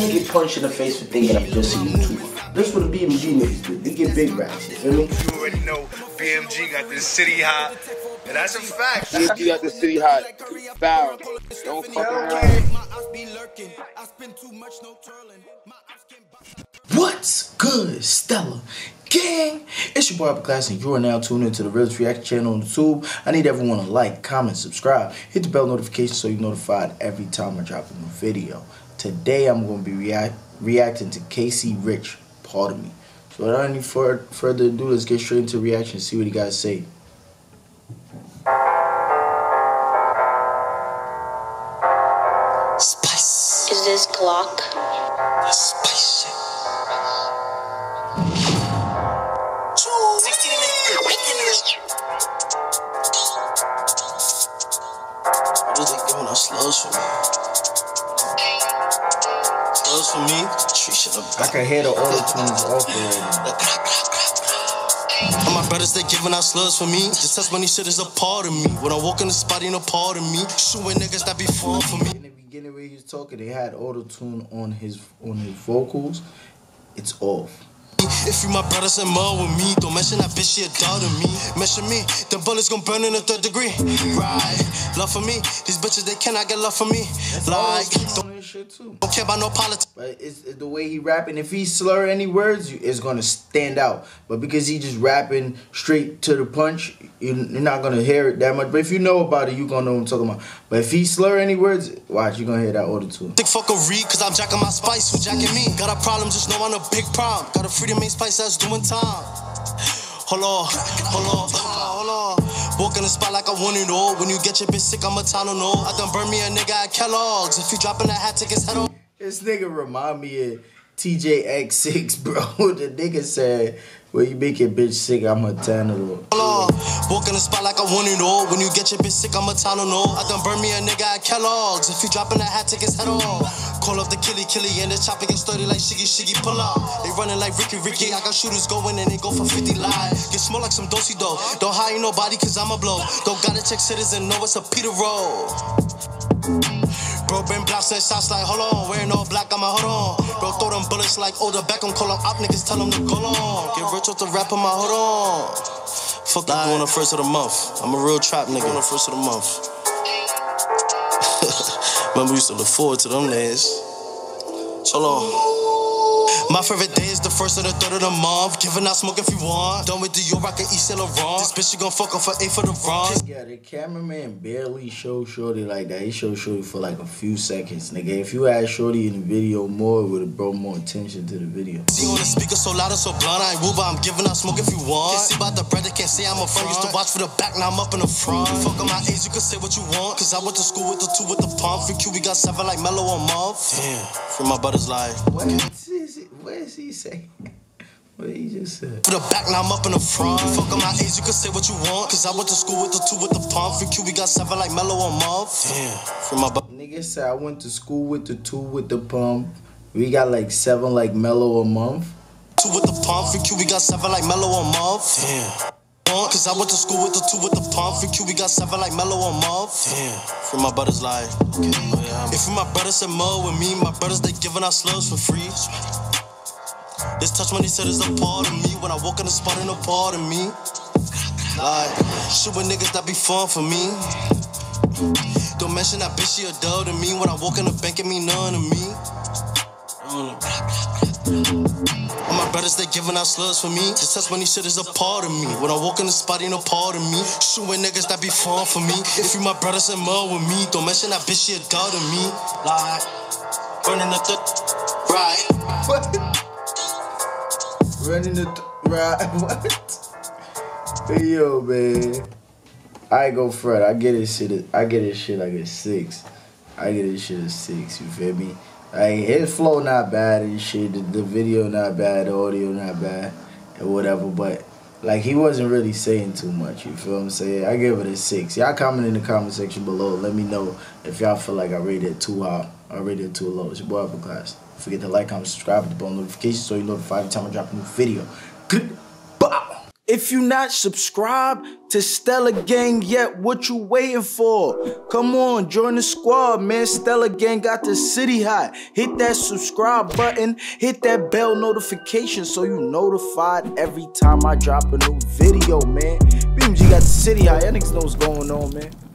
don't get punched in the face for things I've just seen you do. This is what the BMG niggas do. They get big raps, you feel me? You already know BMG got this city hot, and that's a fact. BMG got this city hot. Foul. Don't fuck around. What's good, Stella Gang? It's your boy Upper Class, and you are now tuned into the Realist Reaction Channel on YouTube. I need everyone to like, comment, subscribe, hit the bell notification so you're notified every time I drop a new video. Today I'm going to be reacting to KC Rich, Pardon Me. So without any further ado, let's get straight into reaction and see what you guys say. Spice. Is this Glock? Spice. 16 minutes. What are they giving us slows for me? Slows for me? I can hear the auto tunes off already. All my brothers, they giving out slugs for me. This test money shit is a part of me. When I walk in the spot, ain't a part of me. Shooting niggas that be falling for me. In the beginning where he was talking, they had auto tune on his vocals. It's off. If you my brothers and mud with me, don't mention that bitch, she a dog to me. Mention me, them bullets gon' burn in a 3rd degree. Right, love for me. These bitches, they cannot get love for me. That's like, don't care about no politics. But it's the way he rapping. If he slur any words, it's gonna stand out. But because he just rapping straight to the punch, you're not gonna hear it that much. But if you know about it, you gonna know what I'm talking about. But if he slur any words, watch, you gonna hear that order too. Think fuckery, cause I'm jacking my spice, who jacking me? Got a problem, just know I'm a big problem. Got a freedom main spice that's doing time. Hold on. Walk in the spot like I want it all. When you get your bitch sick, I'm a Tylenol. I done burn me a nigga at Kellogg's. If you dropping that hat, take his head on. This nigga remind me of TJX6, bro. The nigga said, well, you make your bitch sick, I'm a Tylenol. Walk in the spot like I want it all. When you get your bitch sick, I'm a Tylenol. I done burn me a nigga at Kellogg's. If you dropping that hat, take his head off. Call up the killie and the chopper gets sturdy like shiggy, pull up. They running like Ricky. I got shooters going and they go for 50 live. Get small like some dosey dough. Don't hire nobody cause I'm a blow. Don't gotta check citizen, know it's a Peter roll. Bro, been blocks and shots like, hold on. Wearing all black, I'ma hold on. Bro, throw them bullets like older Beckham. Call up op niggas, tell them to go on. Get rich with the rap on my hold on. Fuck that. Going the 1st of the month. I'm a real trap nigga. Going the 1st of the month. Remember, we used to look forward to them days. So long. My favorite day is the 1st or the 3rd of the month. Giving out smoke if you want. Done with the Dior, rockin' E. Saint Laurent. This bitch, she gon' fuck up for 8 for the wrong. Yeah, the cameraman barely show shorty like that. He show shorty for like a few seconds, nigga. If you had shorty in the video more, it would've brought more attention to the video. See on the speaker so loud and so blunt, I ain't woo, but I'm giving out smoke if you want. Can't see about the bread, they can't say I'm a friend. Used to watch for the back, now I'm up in the front. Fuck on my age, you can say what you want. Cause I went to school with the 2 with the pump. Free Q, we got 7 like Mellow a month. Damn, free my brother's life. What is it? What is he saying? What he just said? For the back, now I'm up in the front. Fuck on my age, you can say what you want. Cause I went to school with the 2 with the pump. Free Q, we got 7 like Mellow a month. Damn, free my brother. Nigga said I went to school with the 2 with the pump. We got like 7 like Mellow a month. 2 with the pump. Free Q, we got 7 like Mellow a month. Damn. Cause I went to school with the 2 with the pump. Free Q, we got 7 like Mellow a month. Damn, free my brother's life. Okay. Yeah, if my brothers in mud with me, my brothers, they giving out slugs for free. This touch money said is a part of me. When I walk in the spot, ain't no part of me. Like, shit with niggas that be fun for me. Don't mention that bitch, she a dub to me. When I walk in the bank, it mean none to me. All my brothers, they giving out slugs for me. This touch money shit is a part of me. When I walk in the spot, ain't no part of me. Shooting niggas that be fun for me. If you my brothers in mud with me, don't mention that bitch, she a dub to me. Like, running the right. Running the right, what? Hey, yo, man. I go front. I get this shit. I get this shit like a 6. I get this shit a 6. You feel me? Like his flow not bad and shit. The video not bad. The audio not bad and whatever. But like he wasn't really saying too much. You feel what I'm saying? I give it a 6. Y'all comment in the comment section below. Let me know if y'all feel like I rated it too high. I rated it too low. It's your boy Upper Class. Don't forget to like, comment, subscribe, hit the bell notification so you're notified every time I drop a new video. Goodbye. If you're not subscribed to Stella Gang yet, what you waiting for? Come on, join the squad, man. Stella Gang got the city hot. Hit that subscribe button, hit that bell notification so you notified every time I drop a new video, man. BMG got the city hot. Y'all niggas know what's going on, man.